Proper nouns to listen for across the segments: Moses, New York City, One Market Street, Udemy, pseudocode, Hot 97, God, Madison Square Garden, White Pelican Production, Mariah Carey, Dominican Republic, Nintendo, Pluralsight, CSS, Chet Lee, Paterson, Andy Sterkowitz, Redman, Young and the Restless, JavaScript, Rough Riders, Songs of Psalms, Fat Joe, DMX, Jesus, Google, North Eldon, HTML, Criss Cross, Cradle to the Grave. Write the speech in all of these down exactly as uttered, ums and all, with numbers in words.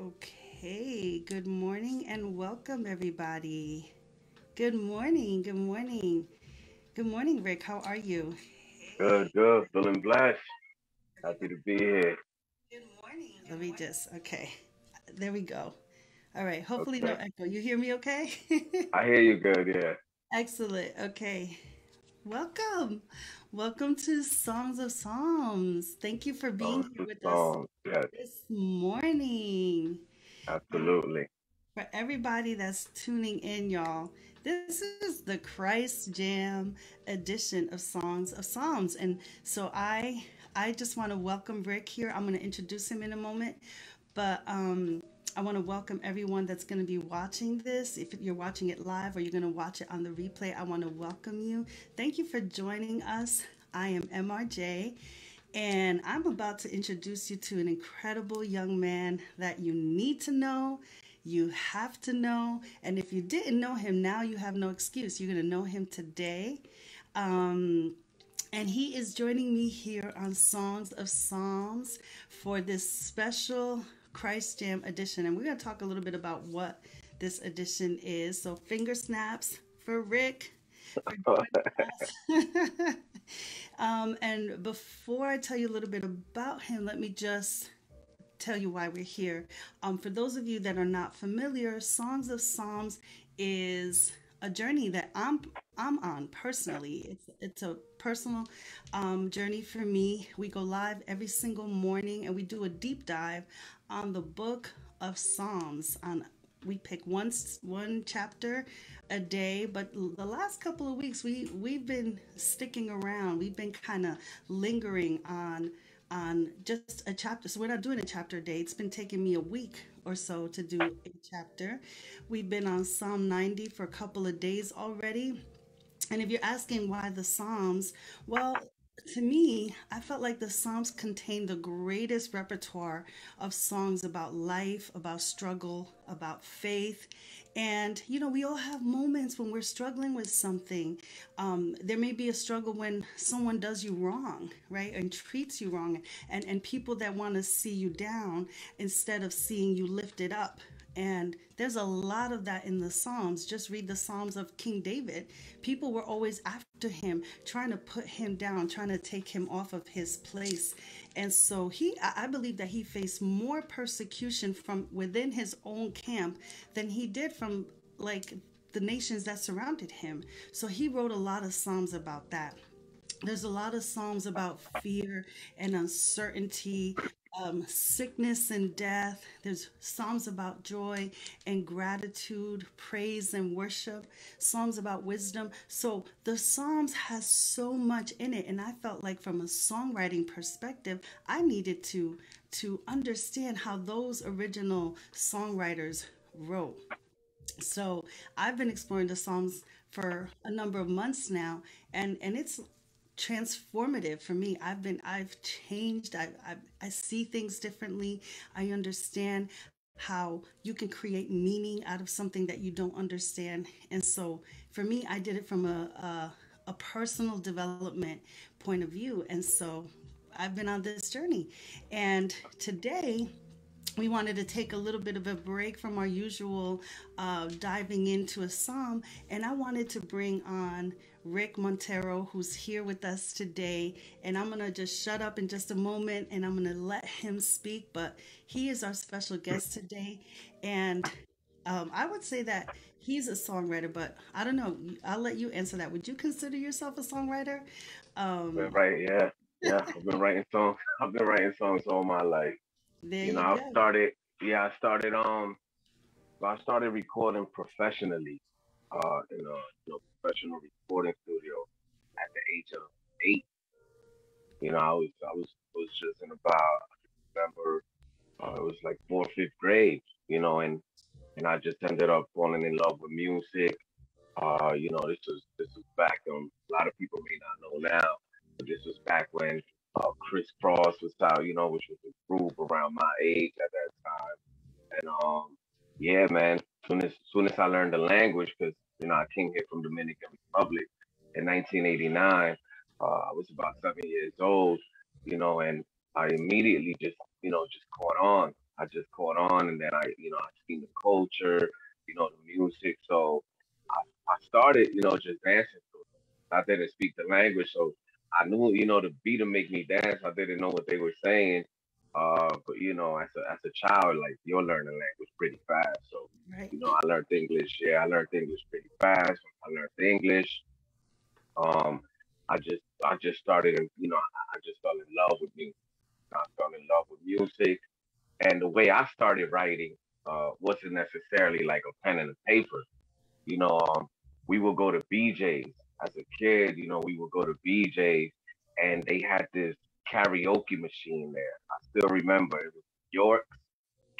Okay, good morning and welcome everybody. Good morning, good morning. Good morning, Rik. How are you? Good, good. Feeling blessed. Happy to be here. Good morning. Let me just, okay. There we go. All right. Hopefully okay. No echo. You hear me okay? I hear you good, yeah. Excellent. Okay. Welcome. Welcome to Songs of Psalms. Thank you for being Songs here with Psalms. us yes. this morning. Absolutely. For everybody that's tuning in, y'all, this is the Christ Jam edition of Songs of Psalms. And so I I just want to welcome Rik here. I'm going to introduce him in a moment. But um, I want to welcome everyone that's going to be watching this. If you're watching it live or you're going to watch it on the replay, I want to welcome you. Thank you for joining us. I am M R J, and I'm about to introduce you to an incredible young man that you need to know, you have to know, and if you didn't know him, now you have no excuse. You're going to know him today. Um... And he is joining me here on Songs of Psalms for this special Christ Jam edition. And we're going to talk a little bit about what this edition is. So finger snaps for Rik. For um, and before I tell you a little bit about him, let me just tell you why we're here. Um, for those of you that are not familiar, Songs of Psalms is a journey that I'm I'm on personally. It's it's a personal um, journey for me. We go live every single morning and we do a deep dive on the book of Psalms. On we pick one one chapter a day, but the last couple of weeks we we've been sticking around. We've been kind of lingering on on just a chapter. So we're not doing a chapter a day. It's been taking me a week or so to do a chapter. We've been on Psalm ninety for a couple of days already. And if you're asking why the Psalms, well, to me, I felt like the Psalms contain the greatest repertoire of songs about life, about struggle, about faith. And, you know, we all have moments when we're struggling with something. Um, there may be a struggle when someone does you wrong, right? And treats you wrong. And, and people that want to see you down instead of seeing you lifted up. And there's a lot of that in the Psalms. Just read the Psalms of King David. People were always after him, trying to put him down, trying to take him off of his place. And so he, I believe that he faced more persecution from within his own camp than he did from like the nations that surrounded him. So he wrote a lot of Psalms about that. There's a lot of Psalms about fear and uncertainty, um, sickness and death. There's Psalms about joy and gratitude, praise and worship, Psalms about wisdom. So the Psalms has so much in it. And I felt like from a songwriting perspective, I needed to, to understand how those original songwriters wrote. So I've been exploring the Psalms for a number of months now, and, and it's transformative for me. I've been, I've changed. I, I, I see things differently. I understand how you can create meaning out of something that you don't understand. And so for me, I did it from a, a, a personal development point of view. And so I've been on this journey. And today we wanted to take a little bit of a break from our usual uh, diving into a psalm. And I wanted to bring on Rik Montero, who's here with us today, and I'm gonna just shut up in just a moment and I'm gonna let him speak, but he is our special guest today. And um, I would say that he's a songwriter, but I don't know, I'll let you answer that. Would you consider yourself a songwriter? Um, right, yeah, yeah, I've been writing songs, I've been writing songs all my life. There you know, you go. I started, yeah, I started, um, I started recording professionally. Uh, in, a, in a professional recording studio at the age of eight. You know, I was I was was just in about, I remember uh, it was like fourth, fifth grade. You know, and and I just ended up falling in love with music. Uh, you know, this was this was back when a lot of people may not know now, but this was back when uh, Criss Cross was out. You know, which was a group around my age at that time, and um. Yeah, man. Soon as soon as I learned the language, because you know I came here from Dominican Republic in nineteen eighty-nine. Uh, I was about seven years old, you know, and I immediately just you know just caught on. I just just caught on, and then I, you know, I seen the culture, you know, the music. So I, I started, you know, just dancing to it. I didn't speak the language, so I knew, you know, the beat to make me dance. I didn't know what they were saying. Uh, but, you know, as a, as a child, like, you're learning language pretty fast. So, right. you know, I learned English. Yeah, I learned English pretty fast. I learned English. Um, I just, I just started, you know, I just fell in love with music. I fell in love with music. And the way I started writing uh, wasn't necessarily like a pen and a paper. You know, um, we would go to B J's. As a kid, you know, we would go to B J's, and they had this karaoke machine there. I still remember it was York's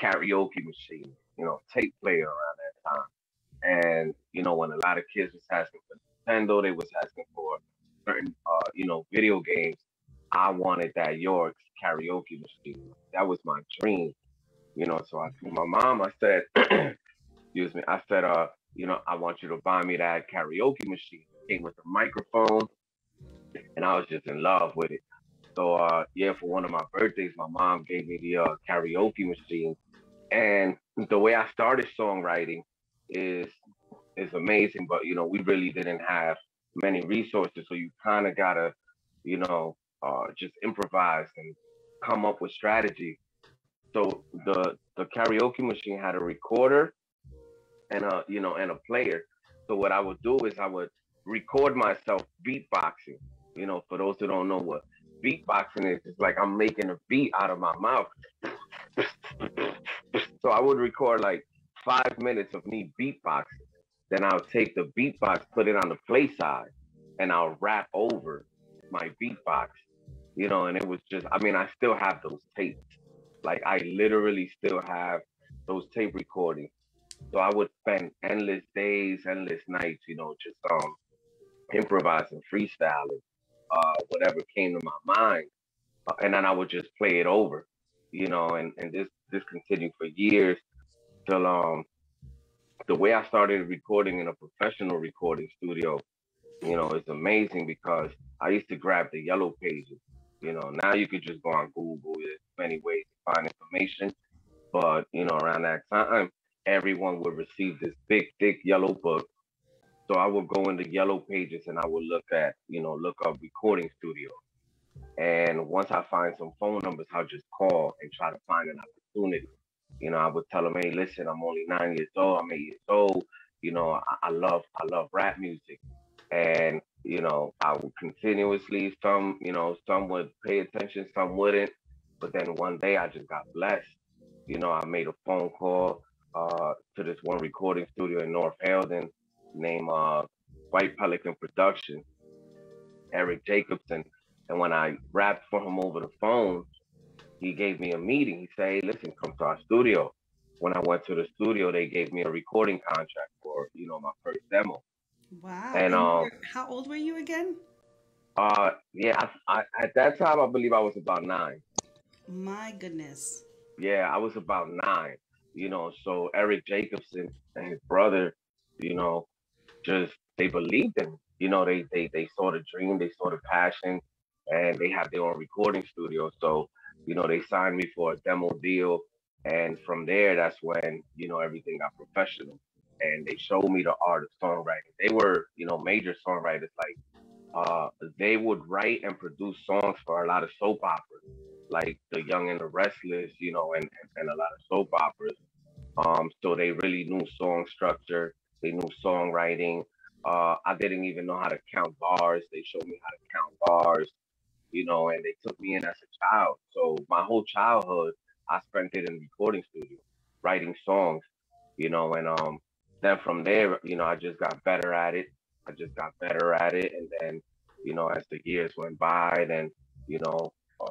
karaoke machine, you know, tape player around that time. And, you know, when a lot of kids was asking for Nintendo, they was asking for certain, uh, you know, video games. I wanted that York's karaoke machine. That was my dream, you know. So I told my mom, I said, excuse me, I said, uh, you know, I want you to buy me that karaoke machine. Came with a microphone, and I was just in love with it. So uh, yeah, for one of my birthdays, my mom gave me the uh, karaoke machine, and the way I started songwriting is is amazing. But you know, we really didn't have many resources, so you kind of gotta, you know, uh, just improvise and come up with strategy. So the the karaoke machine had a recorder and a you know and a player. So what I would do is I would record myself beatboxing. You know, for those who don't know what beatboxing is, it's like I'm making a beat out of my mouth. So I would record like five minutes of me beatboxing. Then I'll take the beatbox, put it on the play side, and I'll rap over my beatbox. You know, and it was just, I mean, I still have those tapes. Like I literally still have those tape recordings. So I would spend endless days, endless nights, you know, just um improvising, freestyling, uh, whatever came to my mind, uh, and then I would just play it over, you know, and, and this this continued for years till um the way I started recording in a professional recording studio, you know, is amazing because I used to grab the yellow pages, you know. Now you could just go on Google. There's many ways to find information, but you know, around that time, everyone would receive this big, thick yellow book. So I would go into yellow pages and I would look at, you know, look up recording studio. And once I find some phone numbers, I'll just call and try to find an opportunity. You know, I would tell them, hey, listen, I'm only nine years old. I'm eight years old. You know, I, I love, I love rap music. And, you know, I would continuously, some, you know, some would pay attention, some wouldn't. But then one day I just got blessed. You know, I made a phone call uh to this one recording studio in North Eldon named uh White Pelican Production, Eric Jacobson. And when I rapped for him over the phone, he gave me a meeting. He said, hey, listen, come to our studio. When I went to the studio, they gave me a recording contract for, you know, my first demo. Wow. And um how old were you again? Uh yeah, I, I, at that time I believe I was about nine. My goodness. Yeah, I was about nine. You know, so Eric Jacobson and his brother, you know, just, they believed in, you know, they, they, they saw the dream, they saw the passion, and they have their own recording studio. So, you know, they signed me for a demo deal. And from there, that's when, you know, everything got professional. And they showed me the art of songwriting. They were, you know, major songwriters. Like, uh, they would write and produce songs for a lot of soap operas, like the Young and the Restless, you know, and, and a lot of soap operas. Um, so they really knew song structure. They knew songwriting. Uh, I didn't even know how to count bars. They showed me how to count bars, you know, and they took me in as a child. So my whole childhood, I spent it in the recording studio, writing songs, you know, and um, then from there, you know, I just got better at it. I just got better at it. And then, you know, as the years went by, then, you know, uh,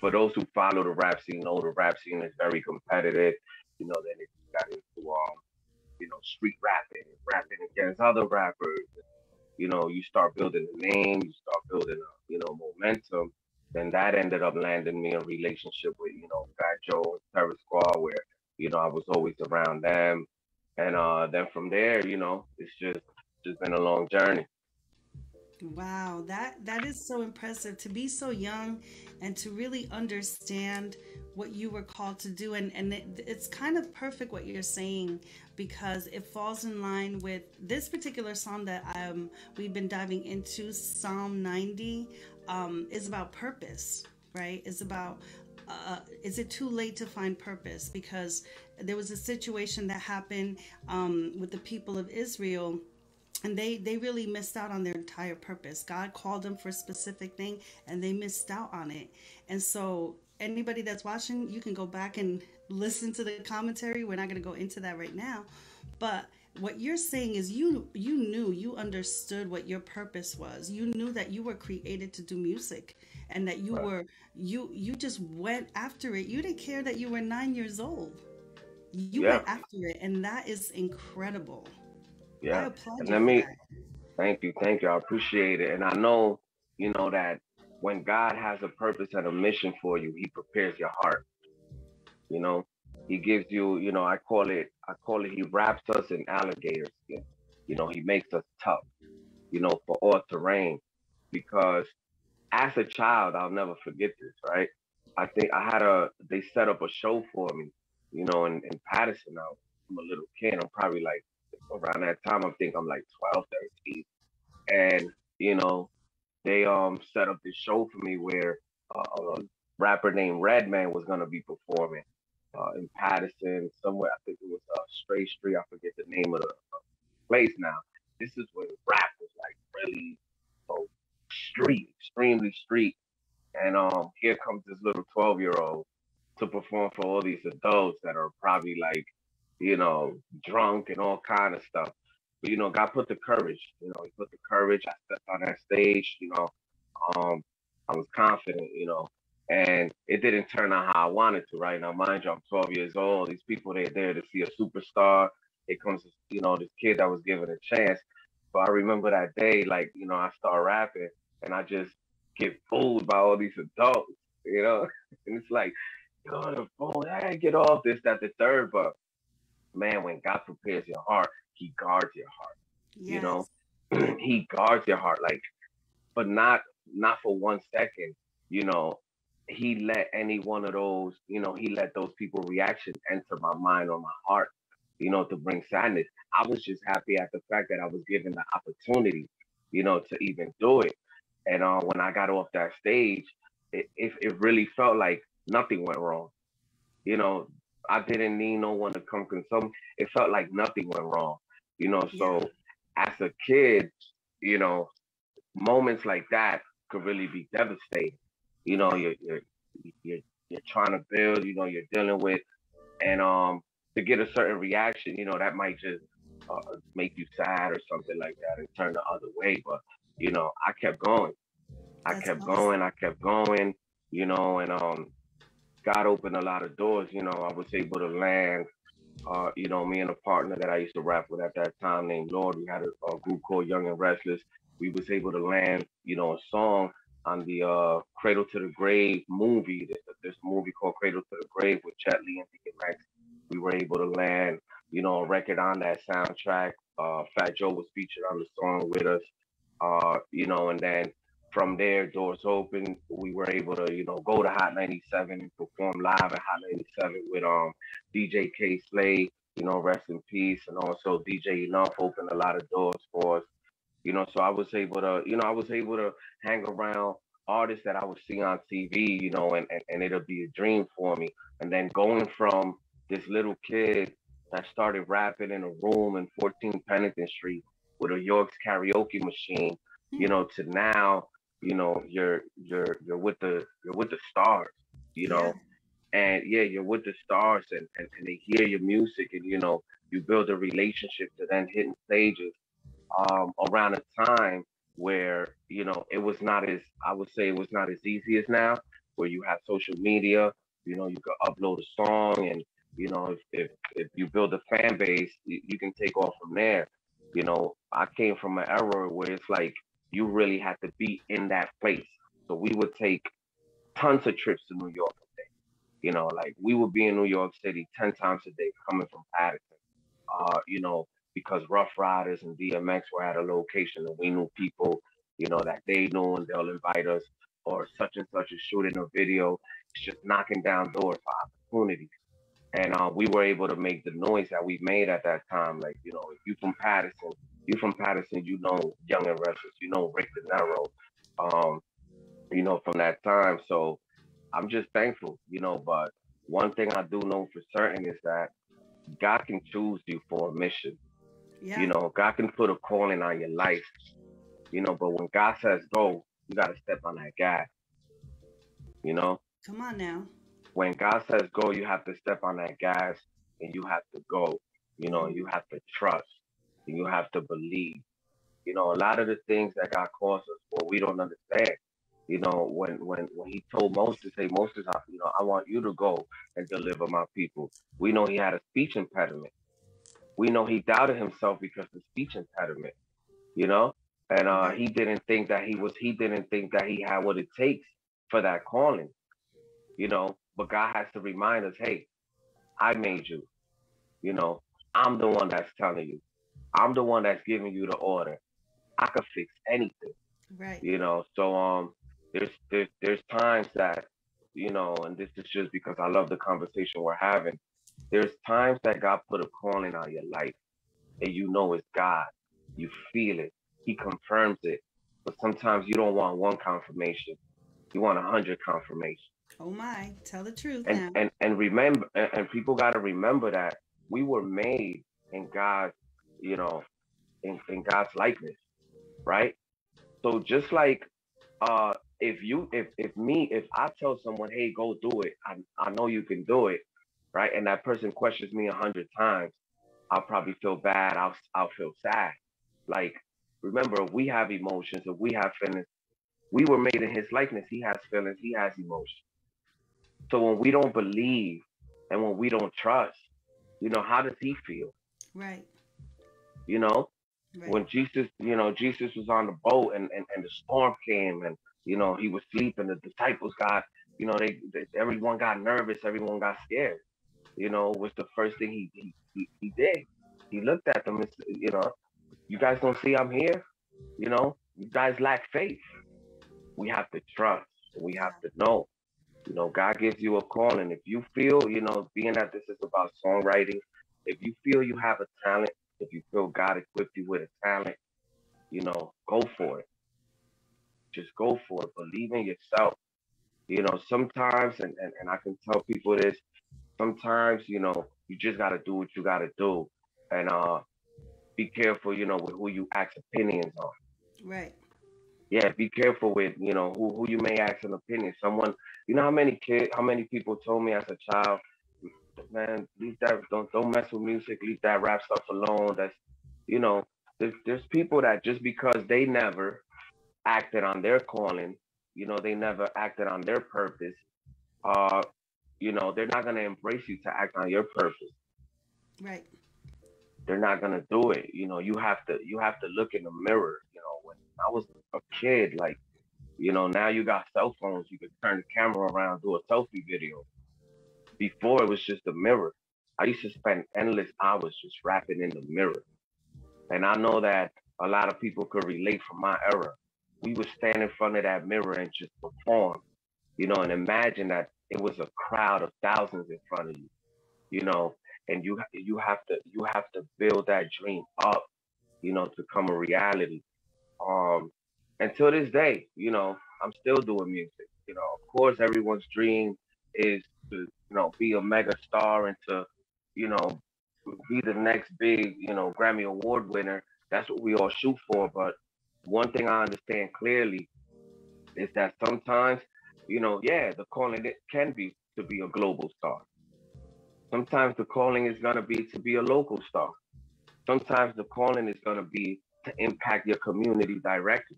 for those who follow the rap scene, know the rap scene is very competitive. You know, then it got into, um, you know, street rapping, rapping against other rappers. You know, you start building a name, you start building, a, you know, momentum. Then that ended up landing me a relationship with, you know, Fat Joe and Terror Squad, where, you know, I was always around them. And uh, then from there, you know, it's just, just been a long journey. Wow, that that is so impressive, to be so young and to really understand what you were called to do. And, and it, it's kind of perfect what you're saying, because it falls in line with this particular psalm that um, we've been diving into. Psalm ninety um, is about purpose, right? It's about, uh, is it too late to find purpose? Because there was a situation that happened um, with the people of Israel, and they, they really missed out on their entire purpose. God called them for a specific thing, and they missed out on it. And so anybody that's watching, you can go back and listen to the commentary. We're not going to go into that right now. But what you're saying is you you knew, you understood what your purpose was. You knew that you were created to do music, and that you right. were, you you just went after it. You didn't care that you were nine years old. You yeah. went after it, and that is incredible. Yeah, and let me thank you, thank you. I appreciate it, and I know you know that when God has a purpose and a mission for you, He prepares your heart. You know, He gives you, you know, I call it, I call it, He wraps us in alligator skin. You know, He makes us tough. You know, for all terrain, because as a child, I'll never forget this. Right? I think I had a, they set up a show for me. You know, in, in Paterson, I was, I'm a little kid. I'm probably like, around that time, I think I'm like twelve, thirteen. And, you know, they um set up this show for me where uh, a rapper named Redman was going to be performing uh, in Paterson somewhere. I think it was uh, Stray Street. I forget the name of the place now. This is when rap was like really so street, extremely street. And um, here comes this little twelve-year-old to perform for all these adults that are probably like, you know, drunk and all kind of stuff. But, you know, God put the courage, you know, He put the courage. I stepped on that stage, you know, um, I was confident, you know, and it didn't turn out how I wanted to, right? Now, mind you, I'm twelve years old. These people, they're there to see a superstar. It comes, you know, this kid that was given a chance. But I remember that day, like, you know, I start rapping and I just get fooled by all these adults, you know, and it's like, God, the phone, hey, get off this, that, the third, but man, when God prepares your heart, He guards your heart. Yes. You know, He guards your heart, like, but not not for one second. You know, He let any one of those, you know, He let those people's reactions enter my mind or my heart, you know, to bring sadness. I was just happy at the fact that I was given the opportunity, you know, to even do it. And uh, when I got off that stage, it, it, it really felt like nothing went wrong. You know, I didn't need no one to come consult me. It felt like nothing went wrong, you know? So yeah. as a kid, you know, moments like that could really be devastating. You know, you're, you're, you're, you're trying to build, you know, you're dealing with, and um, to get a certain reaction, you know, that might just uh, make you sad or something like that and turn the other way. But, you know, I kept going. I That's kept awesome. going, I kept going, you know, and, um, God opened a lot of doors. You know, I was able to land, uh, you know, me and a partner that I used to rap with at that time named Lord. We had a, a group called Young and Restless. We was able to land, you know, a song on the uh, Cradle to the Grave movie, this, this movie called Cradle to the Grave with Chet Lee and Tigga Max. We were able to land, you know, a record on that soundtrack. Uh, Fat Joe was featured on the song with us, uh, you know, and then from there, doors open. We were able to, you know, go to Hot ninety-seven and perform live at Hot ninety-seven with um D J K Slade, you know, rest in peace. And also D J Enough opened a lot of doors for us. You know, so I was able to, you know, I was able to hang around artists that I would see on T V, you know, and, and, and it'll be a dream for me. And then going from this little kid that started rapping in a room in fourteen Pennington Street with a York's karaoke machine, you know, to now, you know, you're you're you're with the you're with the stars, you know, yeah. and yeah, you're with the stars, and, and, and they hear your music, and you know, you build a relationship to then hitting stages um, around a time where, you know, it was not as, I would say it was not as easy as now, where you have social media, you know, you can upload a song, and you know, if if, if you build a fan base, you, you can take off from there. You know, I came from an era where it's like, you really had to be in that place. So we would take tons of trips to New York a day. You know, like we would be in New York City ten times a day coming from Paterson, uh, you know, because Rough Riders and D M X were at a location and we knew people you know, that they know, and they'll invite us, or such and such is shooting a video. It's just knocking down doors for opportunities. And uh, we were able to make the noise that we made at that time. Like, you know, if you from Paterson, you from Paterson, you know Young and Restless, you know Rik Montero, um, you know, from that time. So I'm just thankful, you know, but one thing I do know for certain is that God can choose you for a mission. Yeah. You know, God can put a calling on your life, you know, but when God says go, you got to step on that gas, you know? Come on now. When God says go, you have to step on that gas and you have to go, you know, and you have to trust and you have to believe. You know, a lot of the things that God calls us for, we don't understand. You know, when, when, when he told Moses, hey, Moses, I, you know, I want you to go and deliver my people. We know he had a speech impediment. We know he doubted himself because of speech impediment, you know, and uh, he didn't think that he was, he didn't think that he had what it takes for that calling, you know, but God has to remind us, hey, I made you, you know, I'm the one that's telling you, I'm the one that's giving you the order. I could fix anything, right? You know, so um, there's, there's, there's times that, you know, and this is just because I love the conversation we're having. There's times that God put a calling on your life and you know it's God. You feel it. He confirms it. But sometimes you don't want one confirmation. You want a hundred confirmations. Oh my, tell the truth and, now. And, and remember, and, and people got to remember that we were made in God, you know, in, in God's likeness, right? So just like uh, if you, if, if me, if I tell someone, hey, go do it, I, I know you can do it. Right. And that person questions me a hundred times. I'll probably feel bad. I'll, I'll feel sad. Like, remember, we have emotions and we have feelings. We were made in his likeness. He has feelings. He has emotions. So when we don't believe and when we don't trust, you know, how does he feel? Right. You know, right. When Jesus, you know, Jesus was on the boat and, and, and the storm came and, you know, he was sleeping. The disciples got, you know, they, they everyone got nervous. Everyone got scared. You know, was the first thing he, he he he did. He looked at them and said, you know, you guys don't see I'm here? You know, you guys lack faith. We have to trust. We have to know. You know, God gives you a call. And if you feel, you know, being that this is about songwriting, if you feel you have a talent, if you feel God equipped you with a talent, you know, go for it. Just go for it. Believe in yourself. You know, sometimes, and, and, and I can tell people this, sometimes, you know, you just got to do what you got to do and uh, be careful, you know, with who you ask opinions on. Right. Yeah. Be careful with, you know, who, who you may ask an opinion. Someone, you know, how many kids, how many people told me as a child, man, leave that, don't, don't mess with music. Leave that rap stuff alone. That's, you know, there's, there's people that just because they never acted on their calling, you know, they never acted on their purpose. Uh, You know, they're not going to embrace you to act on your purpose. Right. They're not going to do it. You know, you have to, you have to look in the mirror. You know, when I was a kid, like, you know, now you got cell phones. You can turn the camera around, do a selfie video. Before it was just a mirror. I used to spend endless hours just rapping in the mirror. And I know that a lot of people could relate from my era. We would stand in front of that mirror and just perform, you know, and imagine that it was a crowd of thousands in front of you, you know, and you you have to you have to build that dream up, you know, to come a reality. Um, and to this day, you know, I'm still doing music. You know, of course, everyone's dream is to, you know, be a mega star and to, you know, be the next big, you know, Grammy Award winner. That's what we all shoot for. But one thing I understand clearly is that sometimes, you know, yeah, the calling it can be to be a global star. Sometimes the calling is going to be to be a local star. Sometimes the calling is going to be to impact your community directly.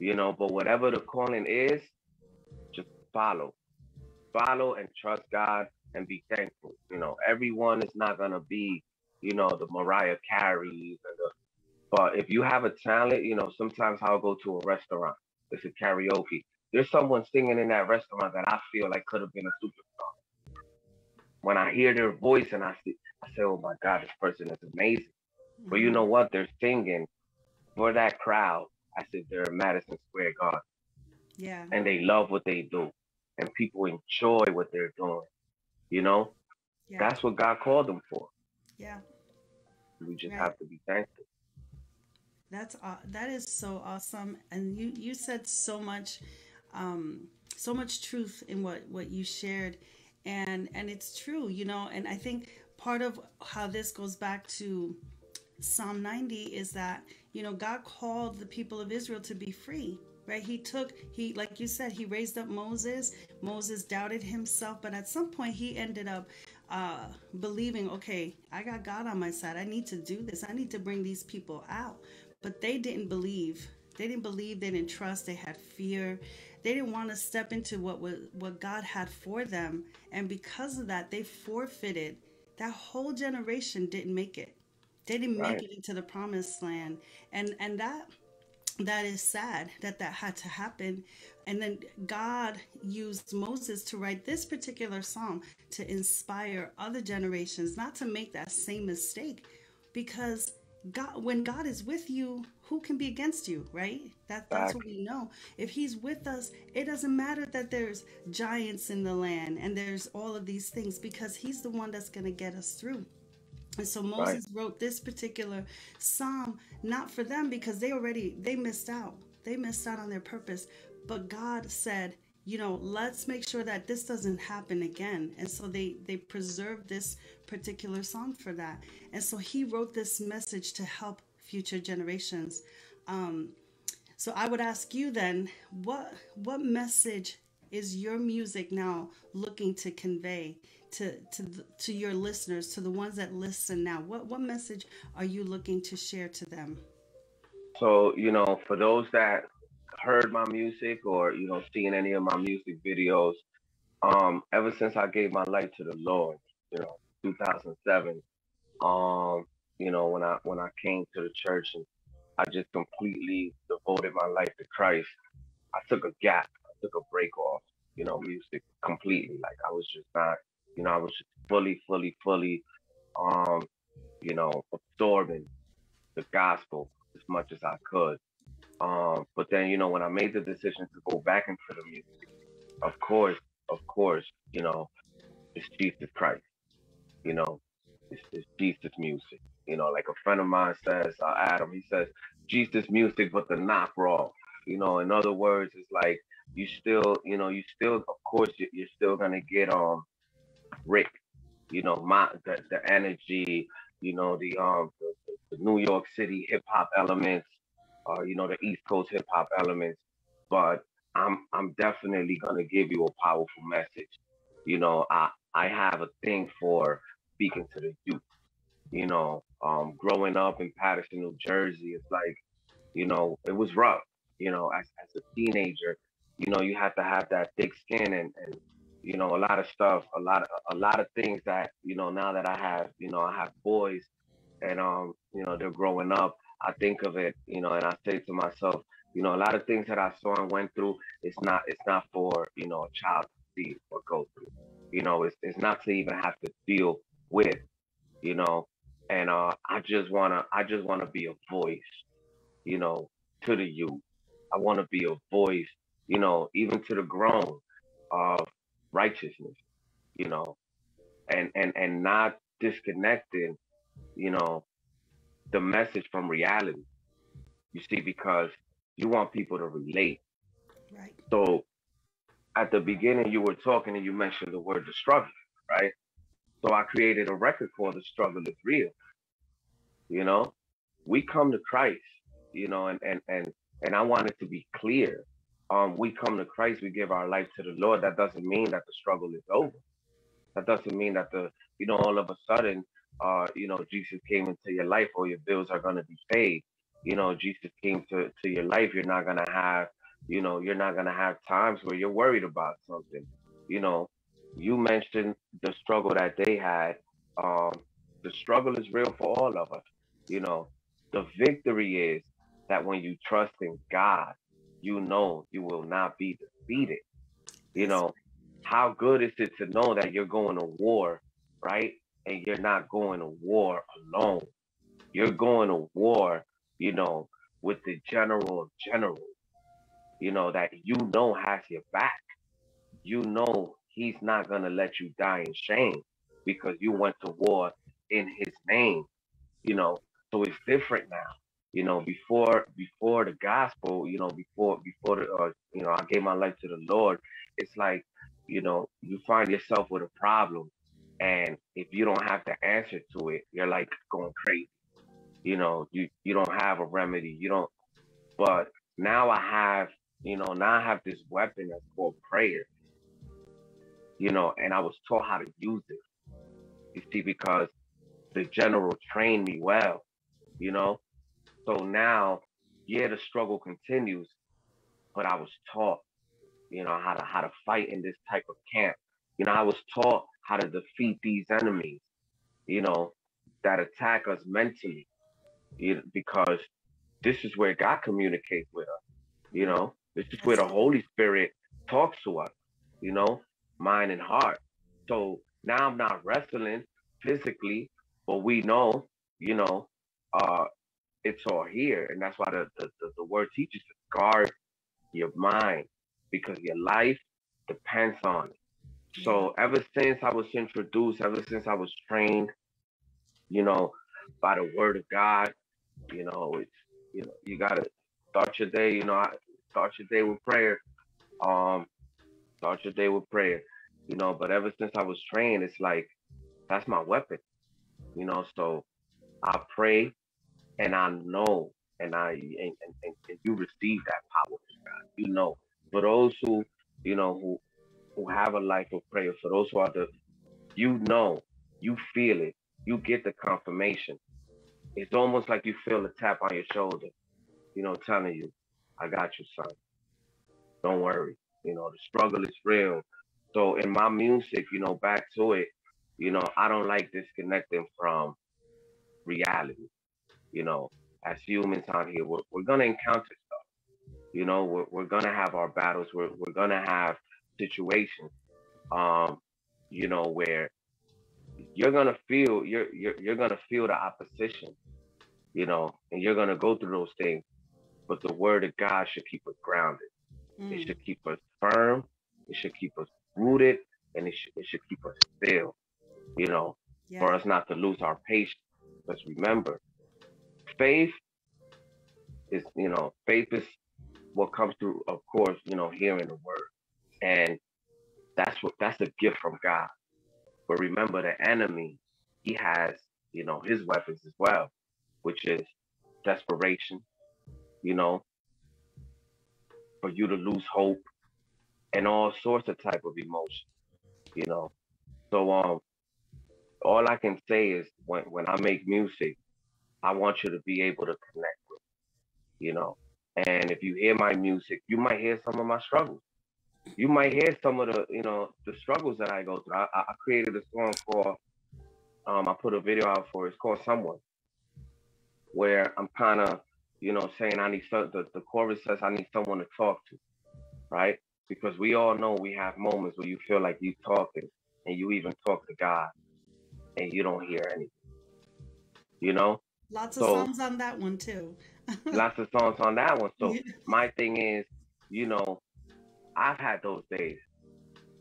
You know, but whatever the calling is, just follow. Follow and trust God and be thankful. You know, everyone is not going to be, you know, the Mariah Careys. And the, but if you have a talent, you know, sometimes I'll go to a restaurant. It's a karaoke. There's someone singing in that restaurant that I feel like could have been a superstar. When I hear their voice and I see, I say, oh my God, this person is amazing. Mm-hmm. But you know what? They're singing for that crowd I said they're Madison Square Garden. Yeah. And they love what they do. And people enjoy what they're doing. You know? Yeah. That's what God called them for. Yeah. We just right. have to be thankful. That's uh, that is so awesome. And you, you said so much um so much truth in what, what you shared. And and it's true, you know, and I think part of how this goes back to Psalm ninety is that, you know, God called the people of Israel to be free, right? He took, he, like you said, he raised up Moses. Moses doubted himself, but at some point he ended up uh, believing, okay, I got God on my side. I need to do this. I need to bring these people out. But they didn't believe. They didn't believe. They didn't trust. They had fear. They didn't want to step into what was, what God had for them. And because of that, they forfeited. That whole generation didn't make it. They didn't right. make it into the promised land. And and that that is sad that that had to happen. And then God used Moses to write this particular psalm to inspire other generations not to make that same mistake. Because God, when God is with you, who can be against you, right? That, that's what we know. If he's with us, it doesn't matter that there's giants in the land and there's all of these things because he's the one that's going to get us through. And so Moses right. wrote this particular psalm, not for them because they already, they missed out. They missed out on their purpose. But God said, you know, let's make sure that this doesn't happen again. And so they, they preserved this particular psalm for that. And so he wrote this message to help future generations. Um, so I would ask you then, what, what message is your music now looking to convey to, to, to your listeners, to the ones that listen now? What, what message are you looking to share to them? So, you know, for those that heard my music or, you know, seen any of my music videos, um, ever since I gave my life to the Lord, you know, two thousand seven, um, you know, when I, when I came to the church and I just completely devoted my life to Christ, I took a gap, I took a break off, you know, music completely. Like I was just not, you know, I was just fully, fully, fully, um, you know, absorbing the gospel as much as I could. Um, but then, you know, when I made the decision to go back into the music, of course, of course, you know, it's Jesus Christ, you know, it's, it's Jesus music. You know, like a friend of mine says, uh, Adam, he says, Jesus music, but the not raw. You know, in other words, it's like you still, you know, you still, of course, you, you're still going to get um, Rik, you know, my, the, the energy, you know, the, um, the, the New York City hip hop elements. Uh, you know, the East Coast hip hop elements, but I'm I'm definitely gonna give you a powerful message. You know, I I have a thing for speaking to the youth. You know, um, growing up in Paterson, New Jersey, it's like, you know, it was rough. You know, as as a teenager, you know, you have to have that thick skin and, and you know, a lot of stuff, a lot of a lot of things that, you know, now that I have, you know, I have boys, and um, you know, they're growing up. I think of it, you know, and I say to myself, you know, a lot of things that I saw and went through, it's not, it's not for, you know, a child to see or go through, you know, it's, it's not to even have to deal with, you know, and uh, I just want to, I just want to be a voice, you know, to the youth. I want to be a voice, you know, even to the grown of righteousness, you know, and, and, and not disconnecting, you know, the message from reality, you see, because you want people to relate. Right. So at the beginning, you were talking and you mentioned the word the struggle, right? So I created a record called The Struggle Is Real. You know, we come to Christ, you know, and and and and I want it to be clear. Um, we come to Christ, we give our life to the Lord. That doesn't mean that the struggle is over. That doesn't mean that the, you know, all of a sudden, Uh, you know, Jesus came into your life, or your bills are going to be paid. You know, Jesus came to, to your life. You're not going to have, you know, you're not going to have times where you're worried about something. You know, you mentioned the struggle that they had. Um, the struggle is real for all of us. You know, the victory is that when you trust in God, you know, you will not be defeated. You know, how good is it to know that you're going to war, right? And you're not going to war alone. You're going to war, you know, with the general general, you know, that you know has your back. You know he's not going to let you die in shame because you went to war in his name, you know. So it's different now. You know, before before the gospel, you know, before before the, uh, you know, I gave my life to the Lord. It's like, you know, you find yourself with a problem, and if you don't have the answer to it, you're like going crazy. You know, you you don't have a remedy. You don't. But now I have, you know, now I have this weapon that's called prayer. You know, and I was taught how to use it. You see, because the general trained me well. You know. So now, yeah, the struggle continues, but I was taught, you know, how to how to fight in this type of camp. You know, I was taught how to defeat these enemies, you know, that attack us mentally, you know, because this is where God communicates with us, you know. This is where the Holy Spirit talks to us, you know, mind and heart. So now I'm not wrestling physically, but we know, you know, uh, it's all here. And that's why the, the, the word teaches to guard your mind, because your life depends on it. So ever since I was introduced, ever since I was trained, you know, by the word of God, you know, it's, you know, you got to start your day, you know, start your day with prayer. Um, start your day with prayer, you know, but ever since I was trained, it's like, that's my weapon, you know, so I pray. And I know, and I and, and, and you receive that power, God. You know, for those who, you know, who who have a life of prayer, for those who are the, you know, you feel it, you get the confirmation. It's almost like you feel a tap on your shoulder, you know, telling you, I got you, son. Don't worry. You know, the struggle is real. So in my music, you know, back to it, you know, I don't like disconnecting from reality. You know, as humans out here, we're, we're going to encounter stuff. You know, we're, we're going to have our battles. We're, we're going to have situations, um, you know, where you're going to feel, you're, you're, you're going to feel the opposition, you know, and you're going to go through those things. But the word of God should keep us grounded. Mm. It should keep us firm. It should keep us rooted. And it should, it should keep us still, you know, yeah. for us not to lose our patience. Let's remember, faith is, you know, faith is what comes through, of course, you know, hearing the word. And that's what, that's a gift from God. But remember, the enemy, he has, you know, his weapons as well, which is desperation, you know, for you to lose hope and all sorts of type of emotions, you know. So um, all I can say is when, when I make music, I want you to be able to connect with, you know. And if you hear my music, you might hear some of my struggles. You might hear some of the, you know, the struggles that I go through. I, I created a song called, um, I put a video out for it. It's called Someone, where I'm kind of, you know, saying I need, so, the, the chorus says I need someone to talk to, right? Because we all know we have moments where you feel like you talking and you even talk to God and you don't hear anything, you know? Lots of so, songs on that one, too. Lots of songs on that one. So yeah. My thing is, you know, I've had those days.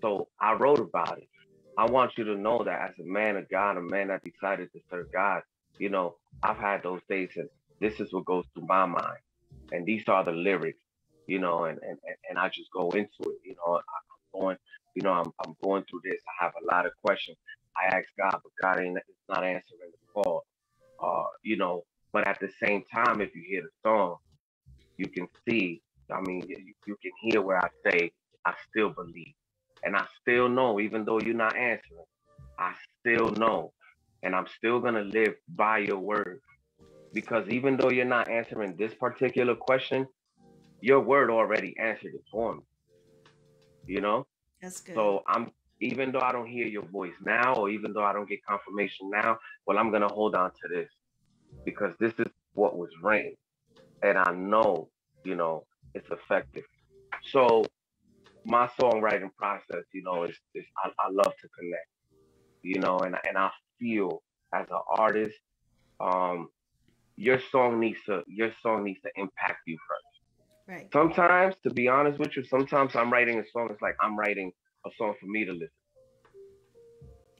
So I wrote about it. I want you to know that as a man of God, a man that decided to serve God, you know, I've had those days. And this is what goes through my mind. And these are the lyrics, you know, and, and, and I just go into it. You know, I'm going, you know, I'm, I'm going through this. I have a lot of questions. I ask God, but God ain't not answering the call. Uh, you know, but at the same time, if you hear the song, you can see, I mean, you, you can hear where I say, I still believe. And I still know, even though you're not answering, I still know. And I'm still going to live by your word. Because even though you're not answering this particular question, your word already answered it for me. You know? That's good. So I'm even though I don't hear your voice now, or even though I don't get confirmation now, well, I'm going to hold on to this because this is what was written. And I know, you know, it's effective. So my songwriting process, you know, is, is I, I love to connect, you know, and, and I feel as an artist, um, your song needs to your song needs to impact you first. Right. Sometimes, to be honest with you, sometimes I'm writing a song. It's like I'm writing a song for me to listen.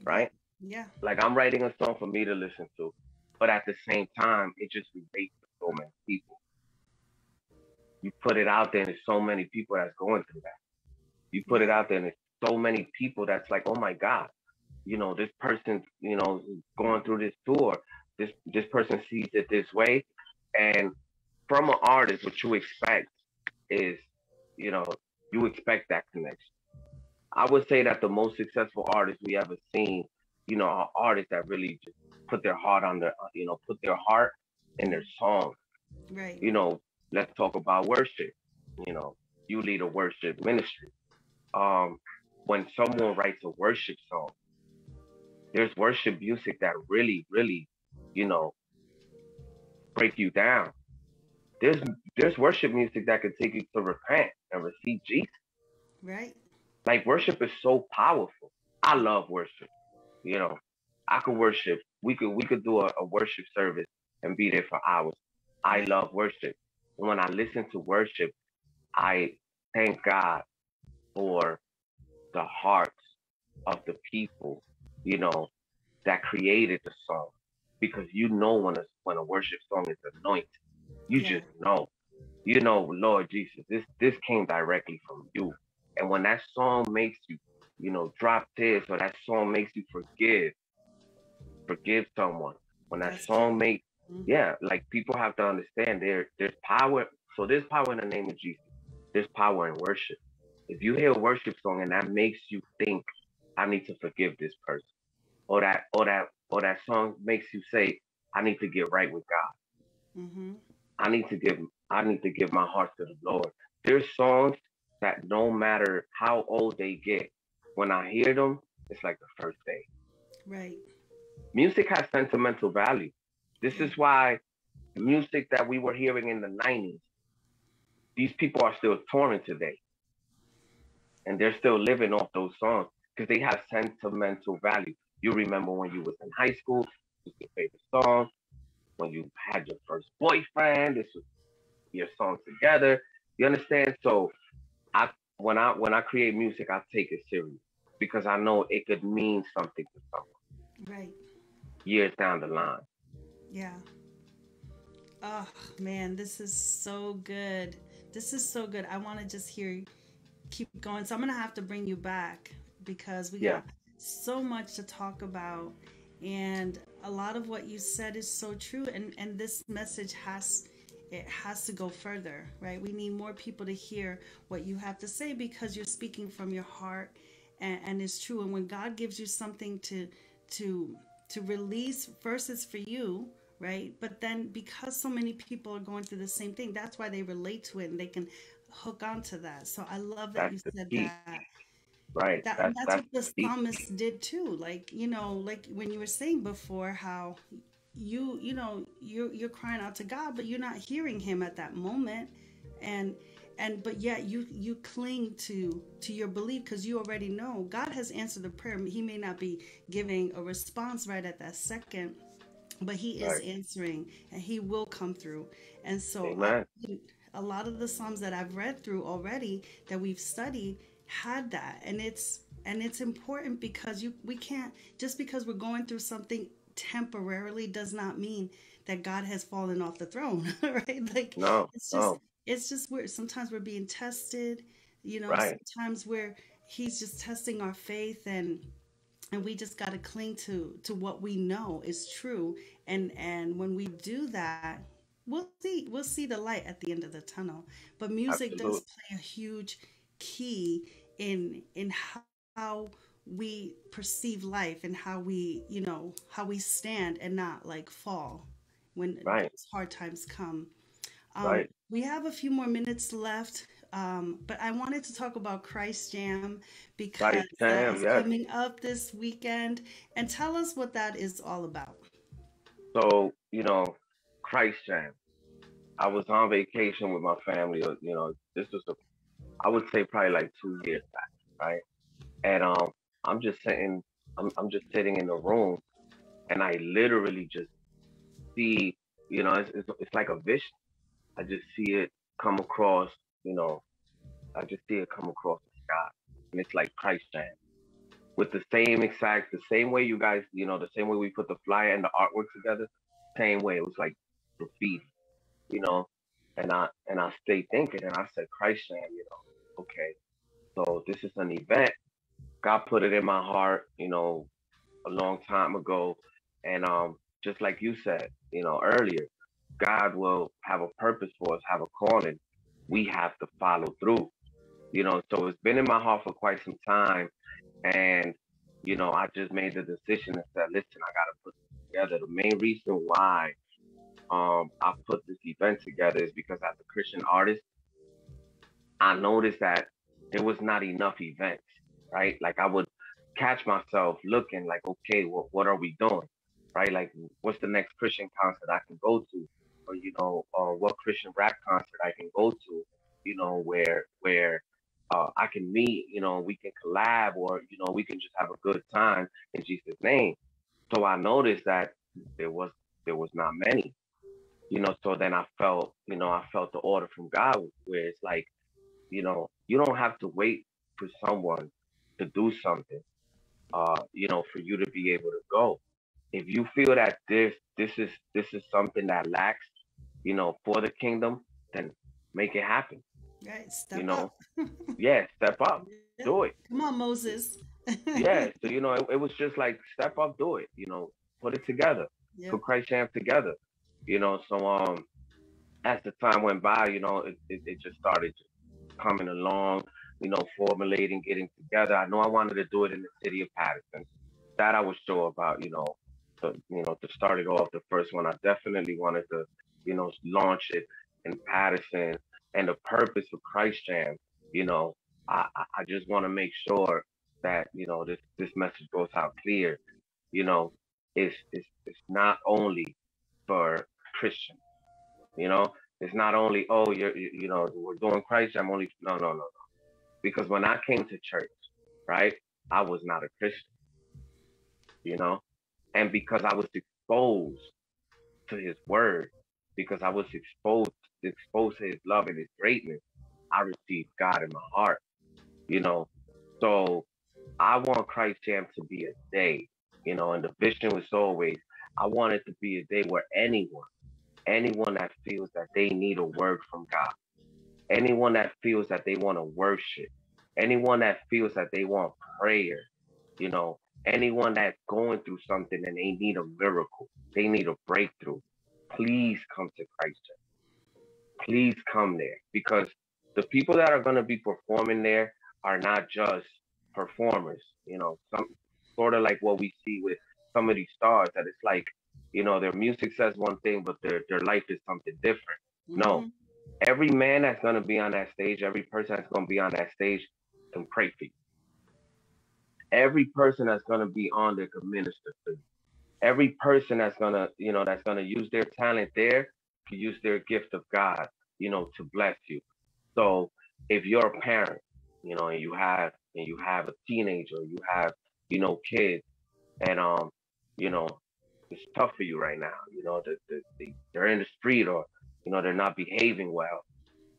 Right. Yeah. Like I'm writing a song for me to listen to, but at the same time, it just relates to so many people. You put it out there, and there's so many people that's going through that. You put it out there, and there's so many people that's like, oh my God, you know, this person, you know, going through this tour. This this person sees it this way, and from an artist, what you expect is, you know, you expect that connection. I would say that the most successful artists we ever seen, you know, are artists that really just put their heart on their, you know, put their heart in their song. Right. You know, let's talk about worship. You know, you lead a worship ministry. Um, when someone writes a worship song, there's worship music that really, really, you know, break you down. There's there's worship music that can take you to repent and receive Jesus. Right. Like worship is so powerful. I love worship. You know, I could worship. We could we could do a, a worship service and be there for hours. I love worship. When I listen to worship, I thank God for the hearts of the people, you know, that created the song. Because you know when a when a worship song is anointed. You yeah. just know. You know, Lord Jesus, this this came directly from you. And when that song makes you, you know, drop tears, or that song makes you forgive, forgive someone. When that That's song makes, mm-hmm. yeah, like people have to understand there, there's power. So there's power in the name of Jesus. There's power in worship. If you hear a worship song and that makes you think, I need to forgive this person. Or that, or that, or that song makes you say, I need to get right with God. Mm-hmm. I need to give, I need to give my heart to the Lord. There's songs that no matter how old they get, when I hear them, it's like the first day. Right. Music has sentimental value. This is why music that we were hearing in the nineties, these people are still touring today. And they're still living off those songs because they have sentimental value. You remember when you was in high school, this was your favorite song. When you had your first boyfriend, this was your song together. You understand? So I when I when I create music, I take it serious because I know it could mean something to someone. Right. Years down the line. Yeah. Oh man, this is so good. This is so good. I want to just hear you keep going. So I'm gonna have to bring you back because we yeah. got so much to talk about, and a lot of what you said is so true, and and this message has it has to go further, right? We need more people to hear what you have to say because you're speaking from your heart, and, and it's true. And when God gives you something to to to release, first it's for you, right? But then because so many people are going through the same thing, that's why they relate to it and they can hook onto that. So I love that that's you said key. that. Right. That, that's, that's, that's what the deep. psalmist did too. Like, you know, like when you were saying before how you, you know, you're, you're crying out to God, but you're not hearing him at that moment. And, and, but yet you, you cling to, to your belief because you already know God has answered the prayer. He may not be giving a response right at that second, but he is right. answering and he will come through. And so I, a lot of the Psalms that I've read through already that we've studied had that, and it's and it's important because you we can't just because we're going through something temporarily does not mean that God has fallen off the throne, right? Like no, it's just no. it's just weird. Sometimes we're being tested, you know. Right. Sometimes we're he's just testing our faith, and and we just got to cling to to what we know is true, and and when we do that, we'll see we'll see the light at the end of the tunnel. But music Absolutely. does play a huge key in in how we perceive life and how we you know how we stand and not like fall when right. hard times come. Um, right. We have a few more minutes left, um, but I wanted to talk about Christ Jam because Christ Jam, that's yes. coming up this weekend, and tell us what that is all about. So you know, Christ Jam. I was on vacation with my family. You know, this was a I would say probably like two years back, right? And um, I'm just sitting, I'm, I'm just sitting in the room, and I literally just see you know, it's, it's, it's like a vision. I just see it come across, you know, I just see it come across the sky. And it's like Christ Jam. With the same exact, the same way you guys, you know, the same way we put the flyer and the artwork together, same way. It was like graffiti, you know, and I and I stayed thinking, and I said, Christ Jam, you know, okay, so this is an event. God put it in my heart, you know, a long time ago. And um, just like you said, you know, earlier, God will have a purpose for us, have a calling. We have to follow through, you know. So it's been in my heart for quite some time. And, you know, I just made the decision and said, listen, I got to put this together. The main reason why um, I put this event together is because as a Christian artist, I noticed that there was not enough events, right? Like I would catch myself looking like, okay, well, what are we doing? Right? Like, what's the next Christian concert I can go to? Or, you know, uh, what Christian rap concert I can go to, you know, where where uh, I can meet, you know, we can collab, or, you know, we can just have a good time in Jesus' name. So I noticed that there was there was not many, you know. So then I felt, you know, I felt the order from God, where it's like, you know, you don't have to wait for someone to do something, uh, you know, for you to be able to go. If you feel that this this is this is something that lacks, you know, for the kingdom, then make it happen. Right, step you know, up. yeah, step up, yeah. do it. Come on, Moses. yeah, so you know, it, it was just like step up, do it. You know, put it together, yeah. put Christ Jam together. You know, so um, as the time went by, you know, it, it it just started coming along. You know, formulating, getting together. I know I wanted to do it in the city of Paterson. That I was sure about. You know. So, you know, to start it off, the first one, I definitely wanted to, you know, launch it in Paterson. And the purpose of Christ Jam, you know, I, I just want to make sure that, you know, this, this message goes out clear. You know, it's, it's, it's not only for Christians, you know, it's not only, oh, you're, you, you know, we're doing Christ Jam only. No, no, no, no. Because when I came to church, right, I was not a Christian, you know. And because I was exposed to his word, because I was exposed, exposed to his love and his greatness, I received God in my heart, you know. So I want Christ Jam to be a day, you know, and the vision was always, I want it to be a day where anyone, anyone that feels that they need a word from God, anyone that feels that they want to worship, anyone that feels that they want prayer, you know, anyone that's going through something and they need a miracle, they need a breakthrough, please come to Christ Jam. Please come there, because the people that are going to be performing there are not just performers, you know, some sort of like what we see with some of these stars that it's like, you know, their music says one thing, but their, their life is something different. Mm-hmm. No, every man that's going to be on that stage, every person that's going to be on that stage can pray for you. Every person that's going to be on there can minister to you. Every person that's going to, you know, that's going to use their talent there, to use their gift of God, you know, to bless you. So if you're a parent, you know, and you have, and you have a teenager, you have, you know, kids, and, um, you know, it's tough for you right now, you know, the, the, the, they're in the street, or, you know, they're not behaving well.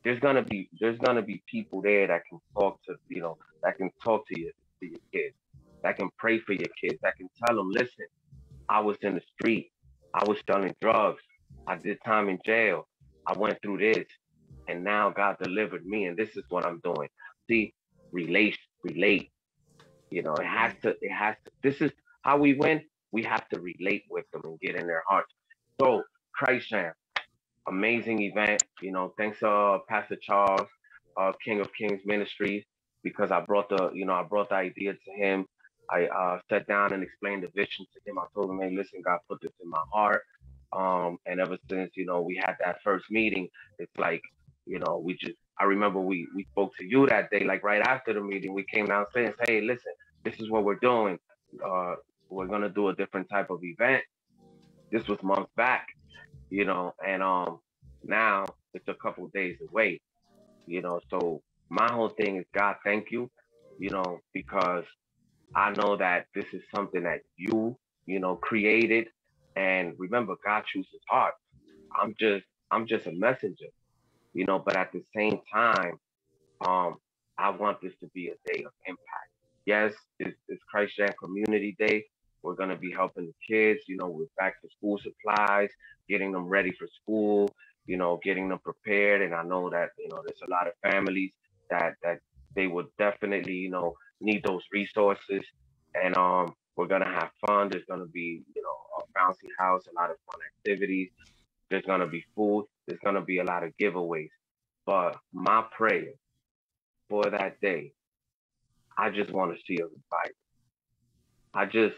There's going to be, there's going to be people there that can talk to, you know, that can talk to you, to your kids. That can pray for your kids. That can tell them, listen, I was in the street. I was selling drugs. I did time in jail. I went through this, and now God delivered me, and this is what I'm doing. See, relate, relate. You know, it has to. It has to. This is how we win. We have to relate with them and get in their hearts. So, Christ Jam, amazing event. You know, thanks to uh, Pastor Charles, uh, King of Kings Ministries, because I brought the, you know, I brought the idea to him. I uh, sat down and explained the vision to him. I told him, hey, listen, God put this in my heart. Um, and ever since, you know, we had that first meeting, it's like, you know, we just, I remember we we spoke to you that day, like right after the meeting, we came downstairs, hey, listen, this is what we're doing. Uh, we're going to do a different type of event. This was months back, you know, and um, now it's a couple of days away, you know. So my whole thing is, God, thank you, you know, because I know that this is something that you, you know, created. And remember, God chooses hearts. I'm just I'm just a messenger, you know, but at the same time, um, I want this to be a day of impact. Yes, it's, it's Christ Jam Community Day. We're gonna be helping the kids, you know, with back to school supplies, getting them ready for school, you know, getting them prepared. And I know that, you know, there's a lot of families that that they would definitely, you know, need those resources. And um, we're gonna have fun. There's gonna be, you know, a bouncy house, a lot of fun activities. There's gonna be food. There's gonna be a lot of giveaways. But my prayer for that day, I just want to see a revival. I just,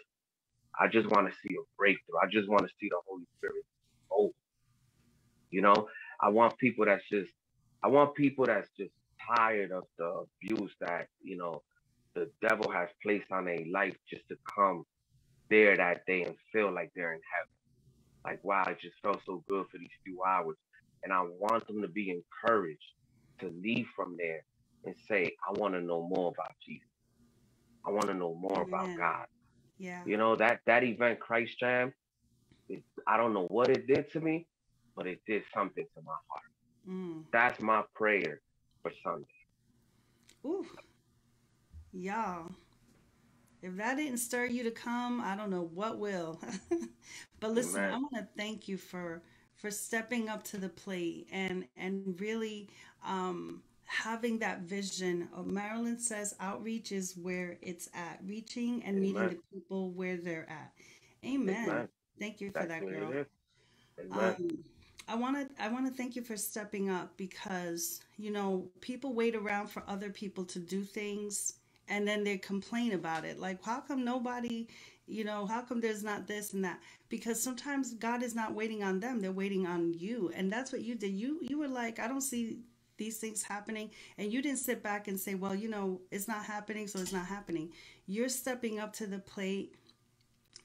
I just want to see a breakthrough. I just want to see the Holy Spirit over. You know, I want people that's just, I want people that's just tired of the abuse that, you know, the devil has placed on their life, just to come there that day and feel like they're in heaven. Like, wow, it just felt so good for these few hours. And I want them to be encouraged to leave from there and say, I want to know more about Jesus. I want to know more Amen. About God. Yeah. You know, that that event, Christ Jam, it, I don't know what it did to me, but it did something to my heart. Mm. That's my prayer for Sunday. Ooh. Y'all, if that didn't stir you to come, I don't know what will. But listen, Amen. I want to thank you for for stepping up to the plate and and really um having that vision. Oh, Marilyn says outreach is where it's at, reaching and Amen. Meeting the people where they're at. Amen, Amen. Thank you for That's that, girl. um, I want to I want to thank you for stepping up, because you know, people wait around for other people to do things, and then they complain about it, like, how come nobody, you know, how come there's not this and that? Because sometimes God is not waiting on them, they're waiting on you. And that's what you did. You you were like, I don't see these things happening. And you didn't sit back and say, well, you know, it's not happening, so it's not happening. You're stepping up to the plate,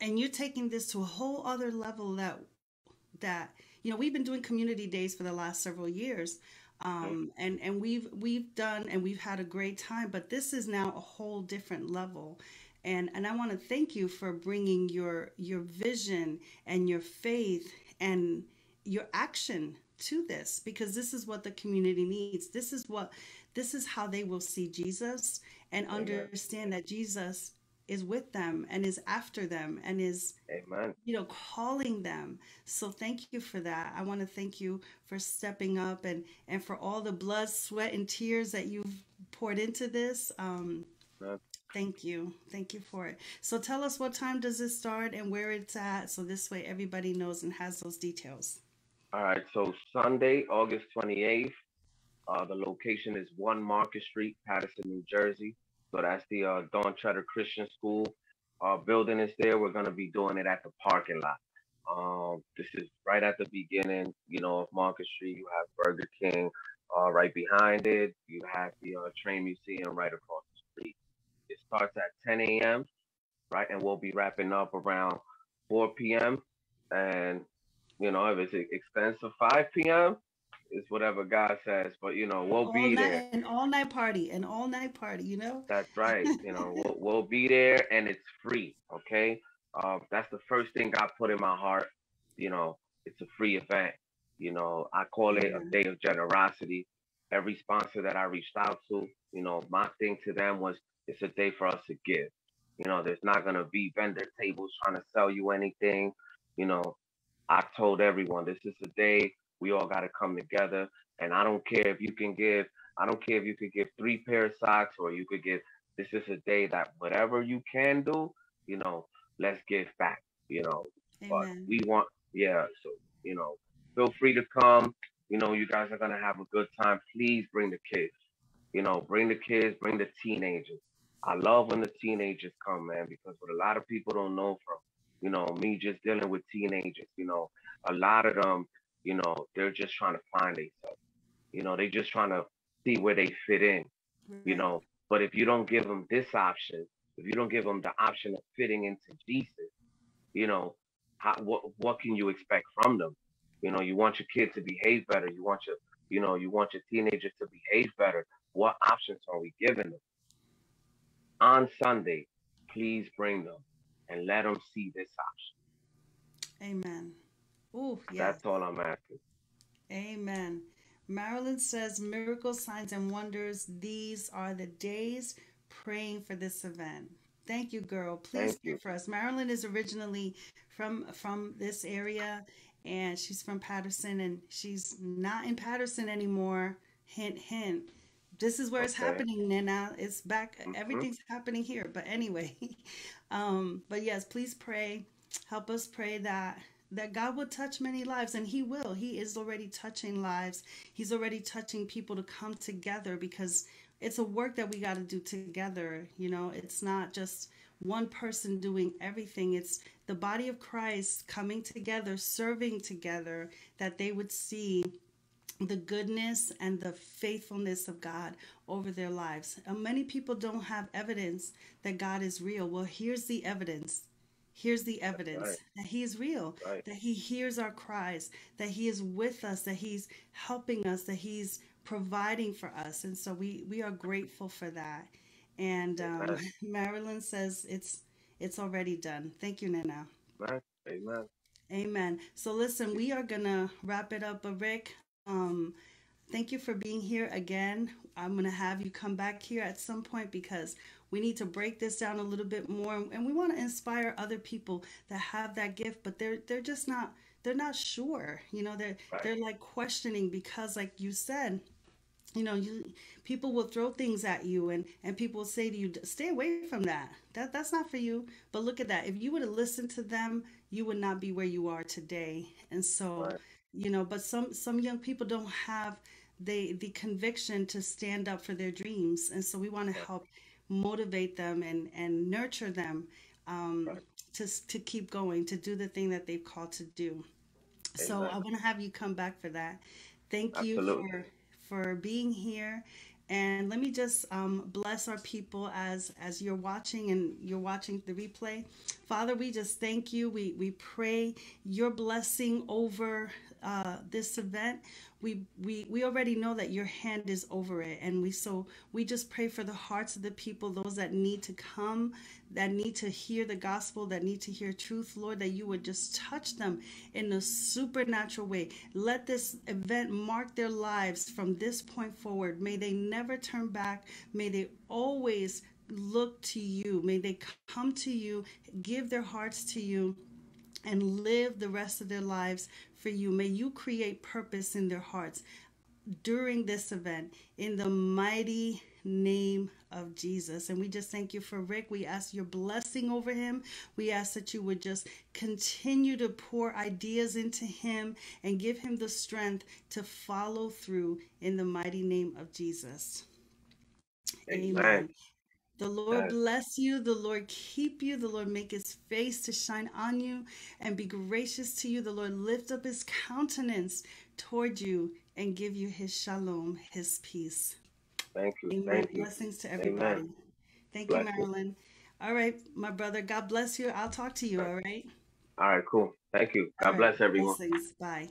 and you're taking this to a whole other level that, that you know, we've been doing community days for the last several years. Um, and, and we've, we've done, and we've had a great time, but this is now a whole different level. And, and I want to thank you for bringing your, your vision and your faith and your action to this, because this is what the community needs. This is what, this is how they will see Jesus and Amen. Understand that Jesus is with them and is after them and is, Amen. You know, calling them. So thank you for that. I want to thank you for stepping up and, and for all the blood, sweat, and tears that you've poured into this. Um, thank you. Thank you for it. So tell us, what time does this start and where it's at? So this way everybody knows and has those details. All right. So Sunday, August twenty-eighth, uh, the location is One Market Street, Paterson, New Jersey. So that's the uh, Dawn Treader Christian School uh, building is there. We're going to be doing it at the parking lot. Um, this is right at the beginning, you know, of Market Street. You have Burger King uh, right behind it. You have the uh, train museum right across the street. It starts at ten a m, right? And we'll be wrapping up around four p m And, you know, if it's extends to five p m, it's whatever God says, but you know, we'll all be night, there. An all night party, an all night party, you know? That's right. You know, we'll, we'll be there, and it's free. Okay. Um, that's the first thing God put in my heart. You know, it's a free event. You know, I call it yeah. a day of generosity. Every sponsor that I reached out to, you know, my thing to them was, it's a day for us to give. You know, there's not going to be vendor tables trying to sell you anything. You know, I told everyone, this is a day we all got to come together, and I don't care if you can give, I don't care if you could give three pair of socks or you could give, this is a day that whatever you can do, you know, let's give back, you know, Amen. But we want, yeah, so, you know, feel free to come, you know, you guys are going to have a good time. Please bring the kids, you know, bring the kids, bring the teenagers. I love when the teenagers come, man, because what a lot of people don't know from, you know, me just dealing with teenagers, you know, a lot of them, you know, they're just trying to find themselves. You know, they're just trying to see where they fit in, mm-hmm. you know. But if you don't give them this option, if you don't give them the option of fitting into Jesus, you know, how, what what can you expect from them? You know, you want your kid to behave better. You want your, you know, you want your teenager to behave better. What options are we giving them? On Sunday, please bring them and let them see this option. Amen. Ooh, yeah. That's all I'm after. Amen. Marilyn says, miracles, signs, and wonders. These are the days, praying for this event. Thank you, girl. Please pray for us. Marilyn is originally from from this area, and she's from Paterson, and she's not in Paterson anymore. Hint, hint. This is where okay. it's happening now. It's back. Mm-hmm. Everything's happening here. But anyway, um, but yes, please pray. Help us pray that that God will touch many lives, and he will. He is already touching lives. He's already touching people to come together, because it's a work that we got to do together. You know, it's not just one person doing everything. It's the body of Christ coming together, serving together, that they would see the goodness and the faithfulness of God over their lives. And many people don't have evidence that God is real. Well, here's the evidence. Here's the evidence right. that he is real, right. that he hears our cries, that he is with us, that he's helping us, that he's providing for us. And so we, we are grateful for that. And um, right. Marilyn says it's it's already done. Thank you, Nana. Right. Amen. Amen. So listen, we are going to wrap it up. But Rik, um, thank you for being here again. I'm going to have you come back here at some point, because we need to break this down a little bit more, and we want to inspire other people that have that gift, but they're they're just not they're not sure, you know, they're right. they're like questioning, because like you said, you know, you people will throw things at you, and and people will say to you, stay away from that, that that's not for you. But look at that, if you would have listened to them, you would not be where you are today. And so right. you know, but some some young people don't have the the conviction to stand up for their dreams, and so we want to yeah. help motivate them and and nurture them um right. to to keep going, to do the thing that they've called to do. Amen. So I want to have you come back for that. Thank Absolutely. you for for being here, and let me just um bless our people as as you're watching, and you're watching the replay. Father, we just thank you. We we pray your blessing over uh this event. We, we we already know that your hand is over it, and we so we just pray for the hearts of the people, those that need to come, that need to hear the gospel, that need to hear truth, Lord, that you would just touch them in a supernatural way. Let this event mark their lives from this point forward. May they never turn back. May they always look to you. May they come to you, give their hearts to you, and live the rest of their lives for you. May you create purpose in their hearts during this event, in the mighty name of Jesus. And we just thank you for Rik. We ask your blessing over him. We ask that you would just continue to pour ideas into him and give him the strength to follow through, in the mighty name of Jesus. Amen. Amen. The Lord bless you. The Lord keep you. The Lord make his face to shine on you and be gracious to you. The Lord lift up his countenance toward you and give you his shalom, his peace. Thank you. Amen. Thank you. Blessings to everybody. Amen. Thank you, bless Marilyn. You. All right, my brother. God bless you. I'll talk to you, all right? All right, cool. Thank you. God right. bless everyone. Blessings. Bye.